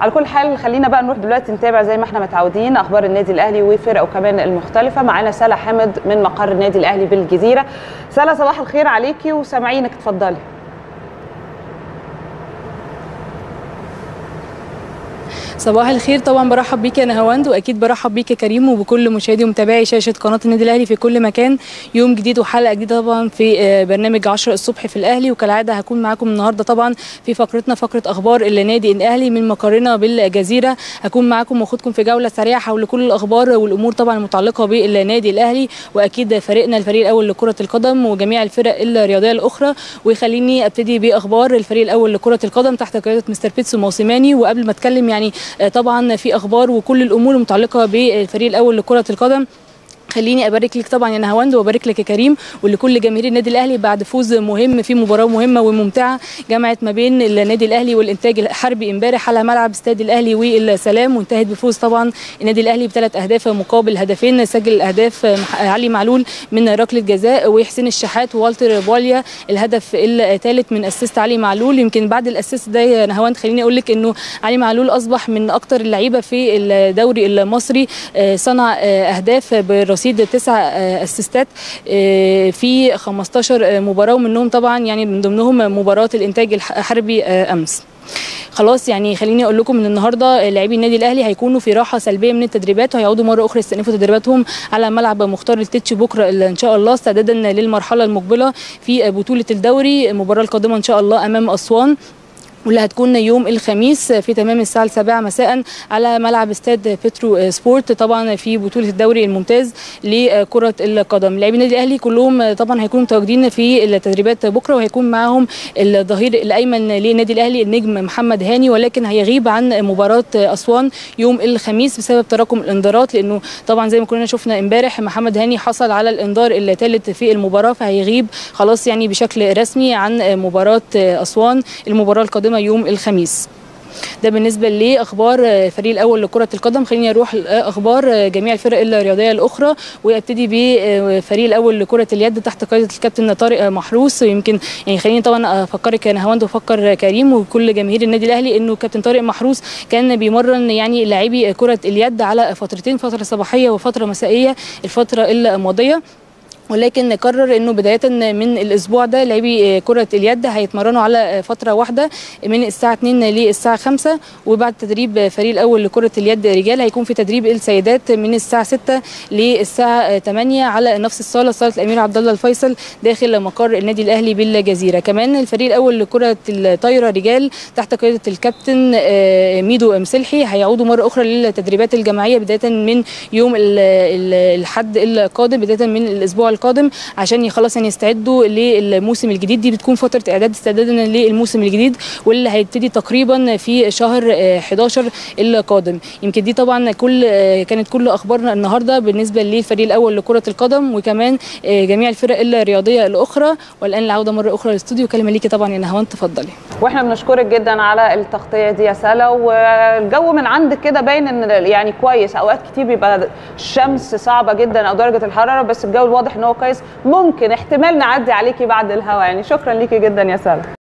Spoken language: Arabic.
على كل حال خلينا بقى نروح دلوقتي نتابع زي ما احنا متعودين اخبار النادي الاهلي وفرقه كمان المختلفه. معانا سلا حامد من مقر النادي الاهلي بالجزيره. سلا صباح الخير عليكي وسامعينك، اتفضلي. صباح الخير. طبعا برحب بيك يا نهاوند، واكيد برحب بيك يا كريم وبكل مشاهدي ومتابعي شاشه قناه النادي الاهلي في كل مكان. يوم جديد وحلقه جديده طبعا في برنامج 10 الصبح في الاهلي، وكالعاده هكون معاكم النهارده طبعا في فقرتنا فقره اخبار النادي الاهلي من مقرنا بالجزيره. هكون معاكم واخدكم في جوله سريعه حول كل الاخبار والامور طبعا المتعلقه بالنادي الاهلي واكيد فريقنا الفريق الاول لكره القدم وجميع الفرق الرياضيه الاخرى. وخليني ابتدي باخبار الفريق الاول لكره القدم تحت قياده مستر بيتسو موسيماني. وقبل ما اتكلم يعني طبعا في اخبار وكل الامور المتعلقه بالفريق الاول لكره القدم، خليني ابارك لك طبعا يا نهاوند وابارك لك يا كريم ولكل جماهير النادي الاهلي بعد فوز مهم في مباراه مهمه وممتعه جمعت ما بين النادي الاهلي والانتاج الحربي امبارح على ملعب استاد الاهلي والسلام، وانتهت بفوز طبعا النادي الاهلي بثلاث اهداف مقابل هدفين. سجل الاهداف علي معلول من ركله جزاء وحسين الشحات ووالتر بوليا الهدف الثالث من اسيست علي معلول. يمكن بعد الاسيست ده يا نهاوند خليني اقول لك انه علي معلول اصبح من اكثر اللعيبه في الدوري المصري صنع اهداف رصيد 9 اسيستات في 15 مباراه، ومنهم طبعا يعني من ضمنهم مباراه الانتاج الحربي امس. خلاص يعني خليني اقول لكم ان النهارده لاعبي النادي الاهلي هيكونوا في راحه سلبيه من التدريبات وهيعودوا مره اخرى يستأنفوا تدريباتهم على ملعب مختار التتش بكره ان شاء الله استعدادا للمرحله المقبله في بطوله الدوري، المباراه القادمه ان شاء الله امام اسوان واللي هتكون يوم الخميس في تمام الساعه 7 مساء على ملعب استاد بترو سبورت طبعا في بطوله الدوري الممتاز لكره القدم. لاعبي النادي الاهلي كلهم طبعا هيكونوا متواجدين في التدريبات بكره، وهيكون معاهم الظهير الايمن للنادي الاهلي النجم محمد هاني، ولكن هيغيب عن مباراه اسوان يوم الخميس بسبب تراكم الانذارات، لانه طبعا زي ما كلنا شفنا امبارح محمد هاني حصل على الانذار الثالث في المباراه، فهيغيب خلاص يعني بشكل رسمي عن مباراه اسوان المباراه القادمه يوم الخميس. ده بالنسبه لاخبار الفريق الاول لكره القدم. خليني اروح لاخبار جميع الفرق الرياضيه الاخرى وابتدي بفريق الاول لكره اليد تحت قياده الكابتن طارق محروس. ويمكن يعني خليني طبعا افكرك يا نهاوند وافكر كريم وكل جماهير النادي الاهلي انه كابتن طارق محروس كان بيمرن يعني لاعبي كره اليد على فترتين، فتره صباحيه وفتره مسائيه الفتره الماضيه، ولكن قرر انه بدايه من الاسبوع ده لاعبي كره اليد هيتمرنوا على فتره واحده من الساعه 2 للساعه 5، وبعد تدريب فريق الاول لكره اليد رجال هيكون في تدريب السيدات من الساعه 6 للساعه 8 على نفس الصاله، صاله الامير عبد الله الفيصل داخل مقر النادي الاهلي بالجزيره. كمان الفريق الاول لكره الطايره رجال تحت قياده الكابتن ميدو مسلحي هيعودوا مره اخرى للتدريبات الجماعيه بدايه من يوم الاحد القادم بدايه من الاسبوع القادم عشان خلاص يعني يستعدوا للموسم الجديد. دي بتكون فتره اعداد استعدادا للموسم الجديد واللي هيبتدي تقريبا في شهر 11 القادم. يمكن دي طبعا كانت كل اخبارنا النهارده بالنسبه للفريق الاول لكره القدم وكمان جميع الفرق الرياضيه الاخرى، والان العوده مره اخرى للاستوديو. كلمه ليكي طبعا يا نهاوند، تفضلي. واحنا بنشكرك جدا على التغطيه دي يا سلا، والجو من عندك كده باين ان يعني كويس، اوقات كتير بيبقى الشمس صعبه جدا او درجه الحراره، بس الجو الواضح هو كويس، ممكن احتمال نعدي عليكي بعد الهوا يعني. شكرا ليكي جدا يا سلا.